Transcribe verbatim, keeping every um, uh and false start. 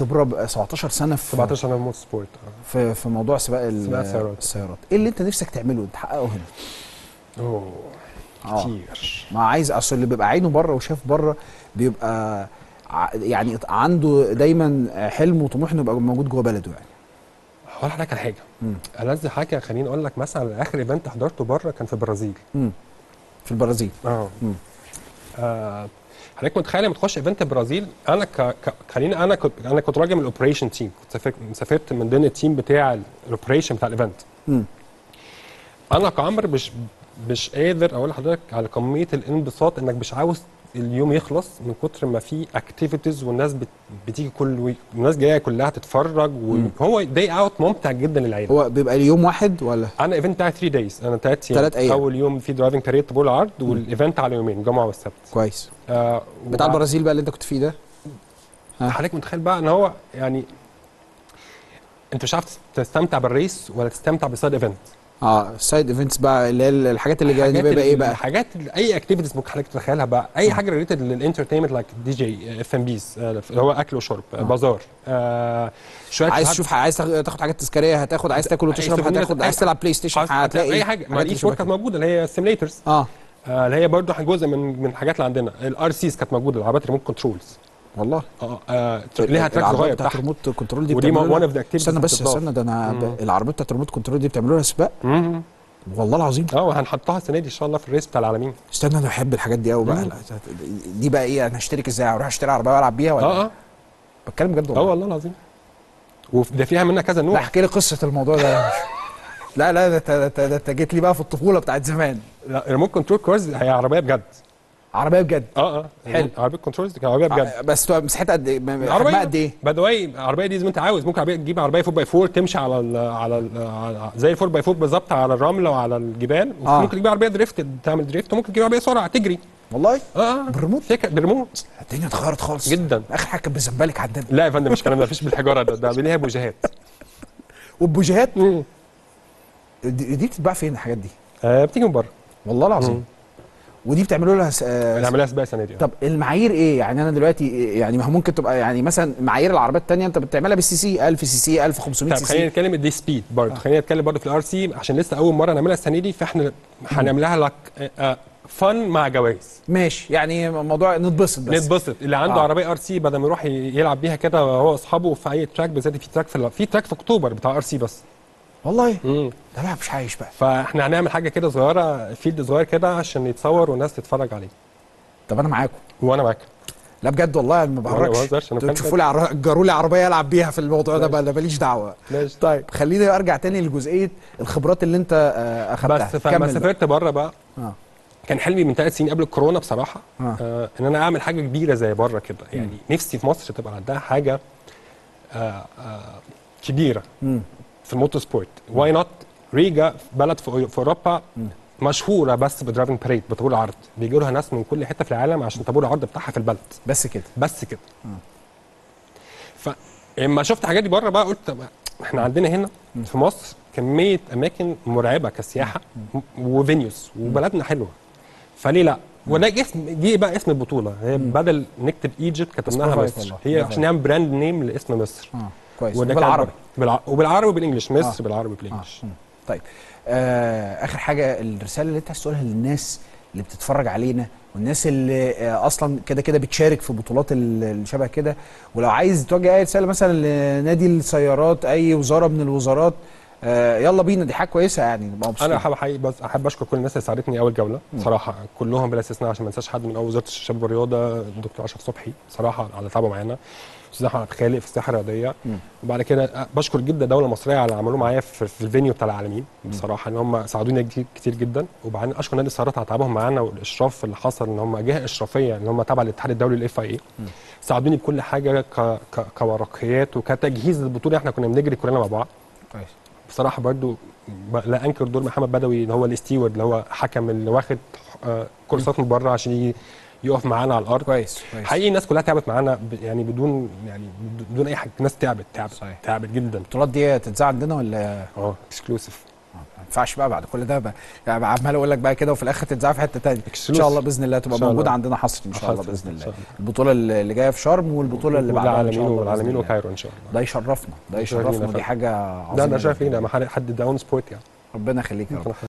خبره سبعتاشر سنه في سبعتاشر سنه في موتور سبورت في في موضوع سباق السيارات. ايه اللي انت نفسك تعمله تحققه هنا؟ اوه كتير. ما عايز، اصل اللي بيبقى عينه بره وشاف بره بيبقى يعني عنده دايما حلم وطموح انه يبقى موجود جوه بلده. يعني هقول لحضرتك على حاجه، انزل حاجه، خليني اقول لك مثلا اخر ايفنت حضرته بره كان في البرازيل. امم في البرازيل اه اه حضرتك متخيل لما تخش ايفنت البرازيل؟ انا ك... خليني انا كنت انا كنت راجل من الاوبريشن تيم، كنت سافرت سافرت من ضمن التيم بتاع الاوبريشن بتاع الايفنت. امم انا كعمر مش مش قادر اقول لحضرتك على كميه الانبساط، انك مش عاوز اليوم يخلص من كتر ما في اكتيفيتيز والناس بت... بتيجي كل ويك، الناس جايه كلها تتفرج، وهو داي اوت ممتع جدا للعيله. هو بيبقى اليوم واحد ولا؟ انا ايفنت بتاعي ثلاث دايز، انا ثلاث ايام. اول يوم في درايفنج تريت طبول عرض، والايفنت على يومين الجمعه والسبت. كويس. آه بتاع وبعد... البرازيل بقى اللي انت كنت فيه ده، حضرتك متخيل بقى ان هو يعني انت مش عارف تستمتع بالريس ولا تستمتع بالسايد ايفنت. اه السايد ايفنتس بقى اللي هي الحاجات اللي جانبيه بقى، ايه بقى؟ حاجات اي اكتيفيتيز ممكن حضرتك تتخيلها بقى، اي حاجه ريليتد للانترتينمنت، لايك دي جي، اف ام بيز، اللي هو اكل وشرب، آه. بازار، آه شويه، عايز تشوف، عايز تاخد حاجات تذكاريه هتاخد، عايز تاكل وتشرب هتاخد، عايز تلعب بلاي ستيشن هتلاقي، اي حاجه. ما دي فور كانت موجوده اللي هي السيميليترز، اه اللي هي برضه جزء من من الحاجات اللي عندنا. الار سيز كانت موجوده، العربيات ريموت كنترولز. والله اه اه ليها تراك صغير بتاع الريموت كنترول دي، ودي وان اوف ذا اكتيفيتيز. استنى بس استنى، ده انا العربيه بتاعت الريموت كنترول دي بتعملوا لها سباق. امم والله العظيم. اه هنحطها السنه دي ان شاء الله في الريس بتاع العالمين. استنى انا بحب الحاجات دي قوي بقى. دي بقى ايه؟ انا هشترك ازاي؟ اروح اشتري عربيه والعب بيها ولا؟ اه اه بتكلم بجد والله. اه والله العظيم. وده فيها منها كذا نوع. لا احكي لي قصه الموضوع ده. لا لا ده انت جيت لي بقى في الطفوله بتاعت زمان. لا ريموت كنترول كورز هي عربيه بجد. عربيه بجد. اه اه حلو. عربيه كنترولز كانت عربيه بجد، بس مساحتها قد ايه؟ حجمها قد ايه؟ باي ذا واي العربيه دي زي ما انت عاوز، ممكن عربيه تجيب عربيه فور باي فور تمشي على ال على ال زي فور باي فور بالظبط على الرمله وعلى الجبال، آه. ممكن تجيب عربيه دريفت تعمل دريفت، وممكن تجيب عربيه سرعه تجري. والله؟ اه بالريموت؟ بالريموت. الدنيا اتغيرت خالص جدا. اخر حاجه كانت بالزمبلك عندنا. لا يا فندم مش الكلام ده، مفيش بالحجاره ده، ده ليها بوجيهات. والبوجيهات دي بتتباع فين الحاجات دي؟ آه بتيجي من بره. والله العظيم. ودي بتعملوا لها بنعملها سباق السنه دي. طب المعايير ايه؟ يعني انا دلوقتي يعني ما ممكن تبقى يعني مثلا معايير العربيات الثانيه انت بتعملها بالسي سي ألف سي سي ألف وخمسمية سي سي. طب خلينا نتكلم دي سبيد برضه، آه. خلينا نتكلم برضه في الار سي عشان لسه اول مره نعملها السنه دي، فاحنا هنعملها لك فن مع جوائز. ماشي، يعني موضوع نتبسط بس. نتبسط اللي عنده آه. عربيه ار سي بدل ما يروح يلعب بيها كده هو واصحابه في اي تراك، بالذات في تراك في, في تراك في اكتوبر بتاع ار سي بس. والله امم ده بقى مش عايش بقى. فاحنا هنعمل حاجه كده صغيره، فيلد صغير كده عشان يتصور والناس تتفرج عليه. طب انا معاكم. وانا معاك. لا بجد والله ما بهرجش. انتوا تشوفوا لي عر... جروا لي عربيه العب بيها في الموضوع ده بقى، انا ماليش دعوه. ماشي. طيب خليني ارجع تاني لجزئيه الخبرات اللي انت اخدتها. بس فلما سافرت بره بقى آه. كان حلمي من ثلاث سنين قبل الكورونا بصراحه آه. آه ان انا اعمل حاجه كبيره زي بره كده، يعني م. نفسي في مصر تبقى عندها حاجه آه آه كبيره. م. في الموتور سبورت. واي نوت ريجا بلد في اوروبا مشهوره بس بدرايفنج بريد، بطابور عرض بيجي لها ناس من كل حته في العالم عشان طابور العرض بتاعها في البلد. بس كده بس كده. فلما شفت حاجات دي بره بقى قلت احنا عندنا هنا م. في مصر كميه اماكن مرعبه كسياحه وفينيوز، وبلدنا حلوه، فليه لا؟ وده اسم، جه بقى اسم البطوله، هي بدل نكتب ايجيبت كتبناها مصر، هي عشان نعمل براند نيم لاسم مصر. آه. كويس. وده بالعربي بالع... وبالعربي وبالانجلش مصر آه. بالعربي وبالانجلش. آه. طيب آه اخر حاجه الرساله اللي انت هتسألها للناس اللي بتتفرج علينا، والناس اللي آه اصلا كده كده بتشارك في بطولات اللي شبه كده، ولو عايز توجه اي رساله مثلا لنادي السيارات، اي وزاره من الوزارات، آه يلا بينا، دي حاجه كويسه يعني. انا حابب حقيقي بس احب اشكر كل الناس اللي ساعدتني اول جوله بصراحه، كلهم بلا استثناء، عشان ما انساش حد من اول وزاره الشباب والرياضه الدكتور اشرف صبحي بصراحه على تعبه معانا، استاذ احمد خالق في الساحه الرياضيه، وبعد كده بشكر جدا الدوله المصريه على اللي عملوه معايا في الفينيو بتاع العالمين بصراحه، ان هم ساعدوني كتير جدا، وبعدين اشكر نادي السيارات على تعبهم معانا والاشراف اللي حصل، ان هم جهه اشرافيه ان هم تابعه للاتحاد الدولي الاف اي، ساعدوني بكل حاجه ك... ك... كورقيات وكتجهيز البطوله، احنا كنا بنجري كلنا مع بعض. كويس. بصراحه برضو لا انكر دور محمد بدوي اللي هو الاستيورد، اللي هو حكم اللي واخد كورسات من بره عشان يقف معانا على الارض. كويس. حقيقي الناس كلها تعبت معانا، يعني بدون يعني بدون اي حاجه، الناس تعبت تعبت صحيح. تعبت جدا. البطولات دي تتذاع عندنا ولا؟ اه اكسكلوسيف. ما ينفعش بقى بعد كل ده بقى يعني عمال اقول لك بقى كده وفي الاخر تتذاع في حته ثانيه. ان شاء الله باذن الله تبقى موجوده عندنا حصري ان شاء الله باذن الله. البطوله اللي جايه في شرم والبطوله اللي بعدها ان شاء الله العالمين والكايرو ان شاء الله. ده يشرفنا ده يشرفنا دي حاجه عظيمه. ده انا شايف هنا حد داون سبورت يعني. ربنا يخليك يا رب.